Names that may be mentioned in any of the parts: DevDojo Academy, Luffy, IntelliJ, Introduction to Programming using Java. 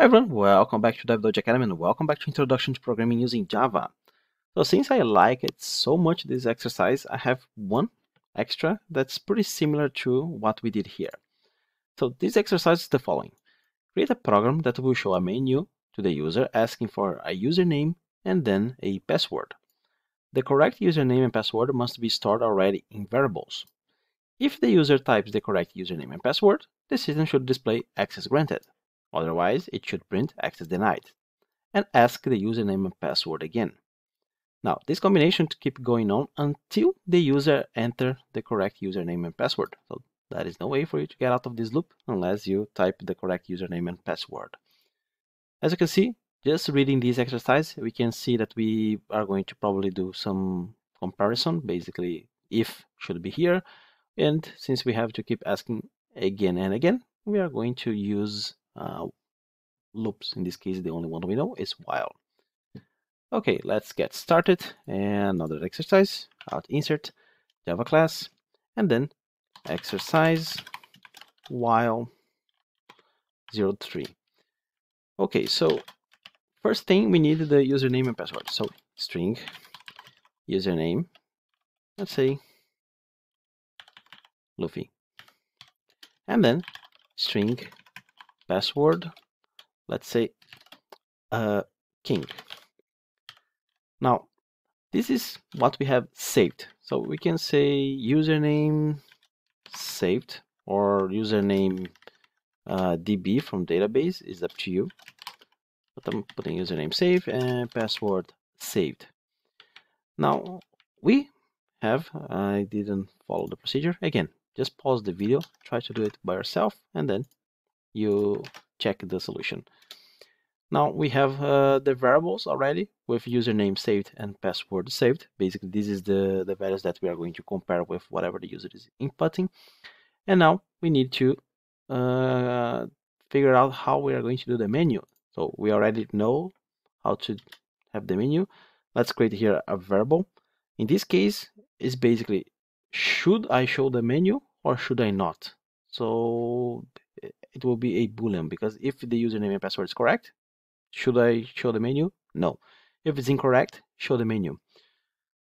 Hi everyone, welcome back to DevDojo Academy and welcome back to Introduction to Programming using Java. So since I like it so much, this exercise, I have one extra that's pretty similar to what we did here. So this exercise is the following. Create a program that will show a menu to the user asking for a username and then a password. The correct username and password must be stored already in variables. If the user types the correct username and password, the system should display access granted. Otherwise, it should print access denied and ask the username and password again. Now, this combination to keep going on until the user enters the correct username and password. So there is no way for you to get out of this loop unless you type the correct username and password. As you can see, just reading this exercise, we can see that we are going to probably do some comparison. Basically, if should be here. And since we have to keep asking again and again, we are going to use loops. In this case, the only one we know is while. Okay, let's get started. And another exercise, out insert Java class, and then exercise while 03. Okay, so first thing we need the username and password. So string username, let's say Luffy, and then string password, let's say king. Now this is what we have saved, so we can say username saved or username db from database, is up to you, but I'm putting username saved and password saved. Now we have, I didn't follow the procedure again, just pause the video, try to do it by yourself, and then you check the solution. Now we have the variables already with username saved and password saved. Basically, this is the values that we are going to compare with whatever the user is inputting. And now we need to figure out how we are going to do the menu. So we already know how to have the menu. Let's create here a variable. In this case, it's basically, should I show the menu or should I not? So it will be a boolean, because if the username and password is correct, should I show the menu? No. If it's incorrect, show the menu.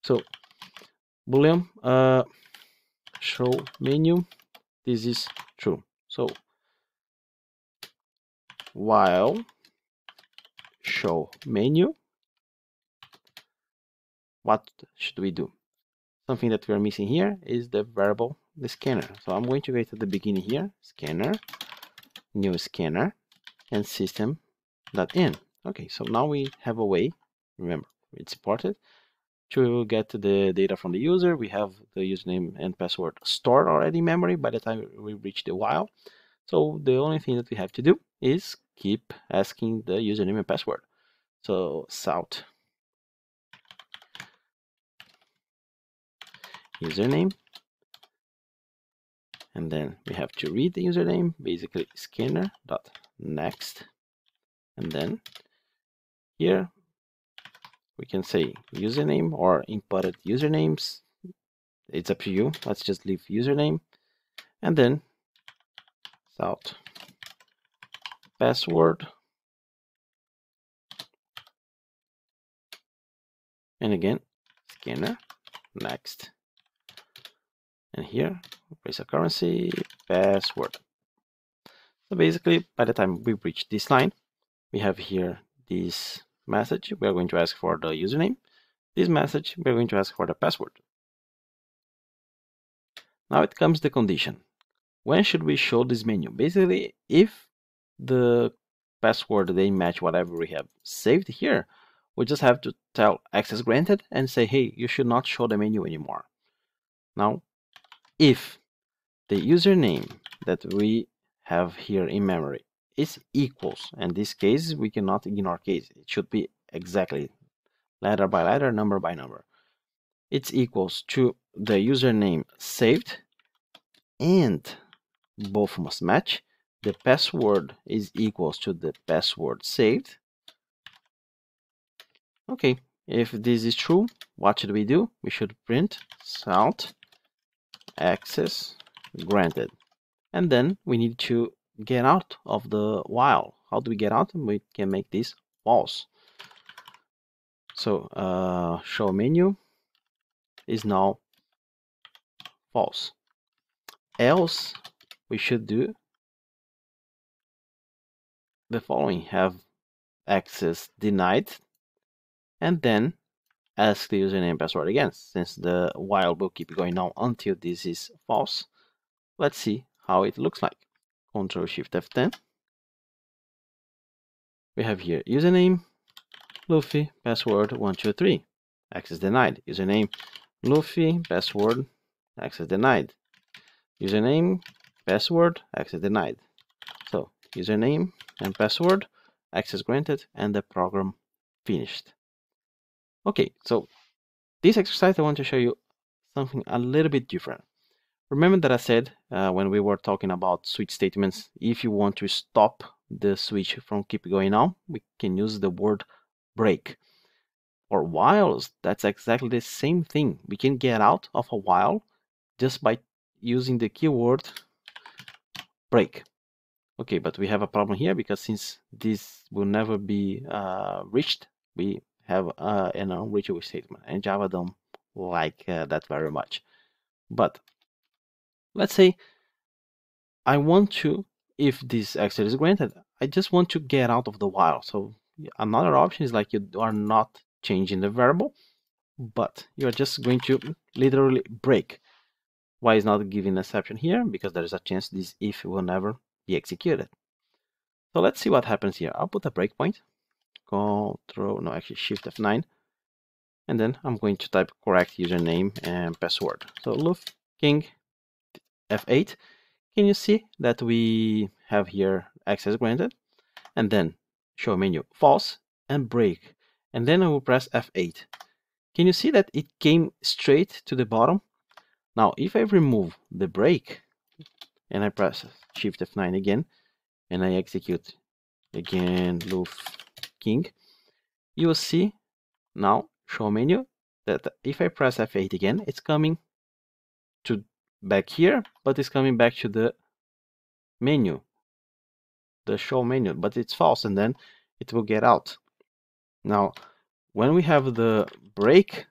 So boolean show menu, this is true. So while show menu, what should we do? Something that we are missing here is the variable, the scanner. So I'm going to wait at the beginning here, scanner, new scanner, and system.in. Okay, so now we have a way, remember, it's important to get the data from the user. We have the username and password stored already in memory by the time we reach the while. So the only thing that we have to do is keep asking the username and password. So south username, and then we have to read the username, basically scanner.next, and then here we can say username or inputted usernames, it's up to you, let's just leave username, and then out password, and again scanner next, and here place a currency password. So basically, by the time we reach this line, we have here this message. We are going to ask for the username. This message, we are going to ask for the password. Now it comes the condition. When should we show this menu? Basically, if the password they match whatever we have saved here, we just have to tell access granted and say, hey, you should not show the menu anymore. Now, if the username that we have here in memory is equals, in this case we cannot ignore case, it should be exactly letter by letter, number by number, it's equals to the username saved and both must match, the password is equals to the password saved. Okay, if this is true, what should we do? We should print out access granted, and then we need to get out of the while. How do we get out? We can make this false. So show menu is now false. Else we should do the following: have access denied, and then ask the username and password again, since the while will keep going on until this is false. Let's see how it looks like. Ctrl Shift F10. We have here username Luffy, password 123, access denied. Username Luffy, password, access denied. Username, password, access denied. So username and password, access granted, and the program finished. Okay, so this exercise I want to show you something a little bit different. Remember that I said when we were talking about switch statements, if you want to stop the switch from keep going on, we can use the word break. Or whiles, that's exactly the same thing. We can get out of a while just by using the keyword break. Okay, but we have a problem here because since this will never be reached, we have an unreachable statement, and Java don't like that very much. But let's say I want to, if this exit is granted, I just want to get out of the while. So another option is like you are not changing the variable, but you are just going to literally break. Why is not giving an exception here? Because there is a chance this if will never be executed. So let's see what happens here. I'll put a breakpoint. Control, no, actually Shift F9, and then I'm going to type correct username and password. So Luffy King F8. Can you see that we have here access granted, and then show menu false and break, and then I will press F8. Can you see that it came straight to the bottom? Now, if I remove the break and I press Shift F9 again, and I execute again Luffy King, you will see now show menu that if I press F8 again, it's coming to back here, but it's coming back to the menu, the show menu, but it's false, and then it will get out. Now, when we have the break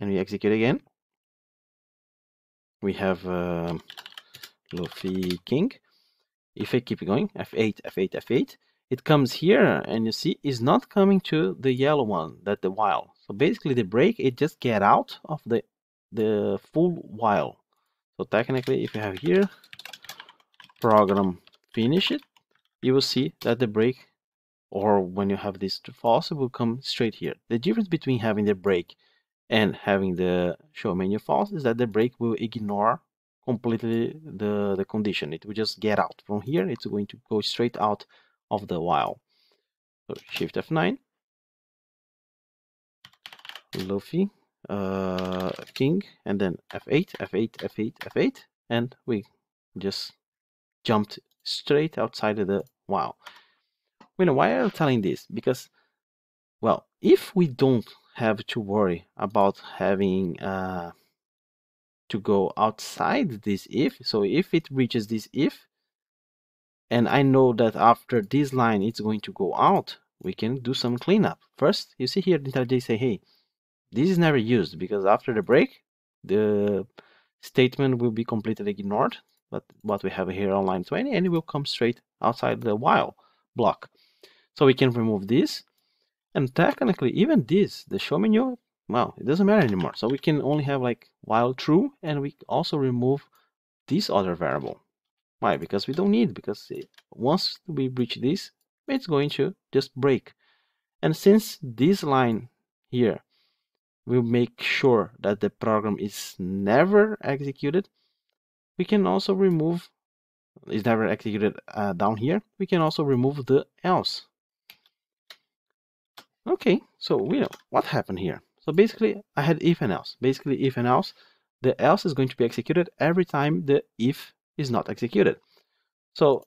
and we execute again, we have Luffy King. If I keep going, F8, F8, F8. It comes here, and you see it's not coming to the yellow one, that the while. So basically the break, it just get out of the full while. So technically, if you have here program finish it, you will see that the break, or when you have this to false, it will come straight here. The difference between having the break and having the show menu false is that the break will ignore completely the condition. It will just get out from here. It's going to go straight out of the while. So Shift F9, Luffy King, and then F8, F8, F8, F8, and we just jumped straight outside of the while. You know, why are you telling this? Because, well, if we don't have to worry about having to go outside this if, so if it reaches this if, and I know that after this line it's going to go out, we can do some cleanup. First, you see here IntelliJ say, hey, this is never used, because after the break, the statement will be completely ignored, but what we have here on line 20, and it will come straight outside the while block. So we can remove this, and technically even this, the show menu, well, it doesn't matter anymore. So we can only have like while true, and we also remove this other variable. Why? Because we don't need, because once we breach this, it's going to just break. And since this line here will make sure that the program is never executed, we can also remove, is never executed down here, we can also remove the else. Okay, so we know what happened here. So basically I had if and else. Basically if and else, the else is going to be executed every time the if is not executed. So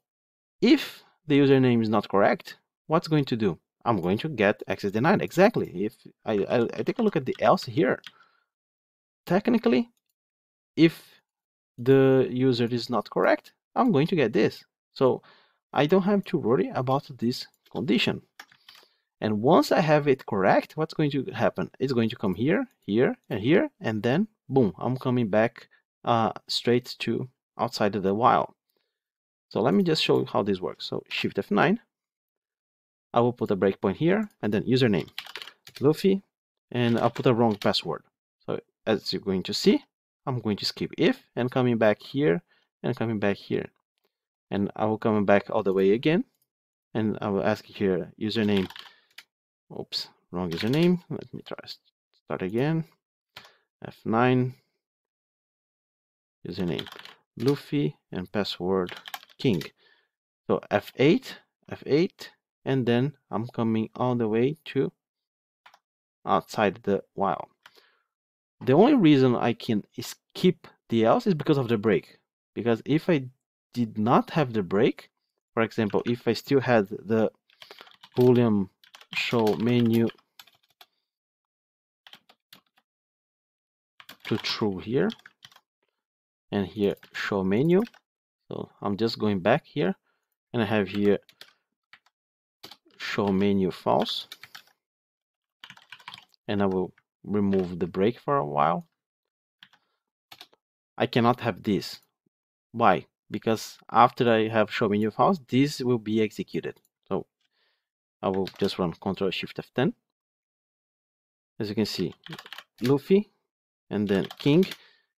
if the username is not correct, what's going to do? I'm going to get access denied. Exactly. If I take a look at the else here, technically if the user is not correct, I'm going to get this. So I don't have to worry about this condition. And once I have it correct, what's going to happen? It's going to come here, here, and here, and then boom, I'm coming back straight to outside of the while. So let me just show you how this works. So Shift F9, I will put a breakpoint here, and then username, Luffy, and I'll put a wrong password. So as you're going to see, I'm going to skip if, and coming back here, and coming back here. And I will come back all the way again, and I will ask here, username, oops, wrong username. Let me try, start again. F9, username Luffy, and password King. So F8, and then I'm coming all the way to outside the while. The only reason I can skip the else is because of the break. Because if I did not have the break, for example, if I still had the Boolean show menu to true here, and here show menu, so I'm just going back here, and I have here show menu false, and I will remove the break for a while. I cannot have this. Why? Because after I have show menu false, this will be executed. So I will just run Ctrl Shift F10. As you can see, Luffy, and then King.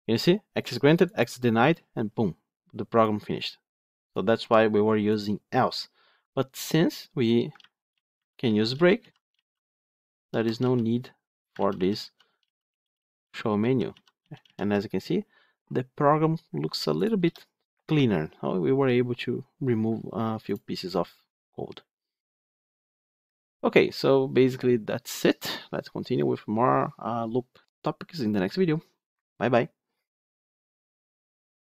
You see, access granted, access denied, and boom, the program finished. So that's why we were using else. But since we can use break, there is no need for this show menu. And as you can see, the program looks a little bit cleaner. So we were able to remove a few pieces of code. Okay, so basically that's it. Let's continue with more loop topics in the next video. Bye bye.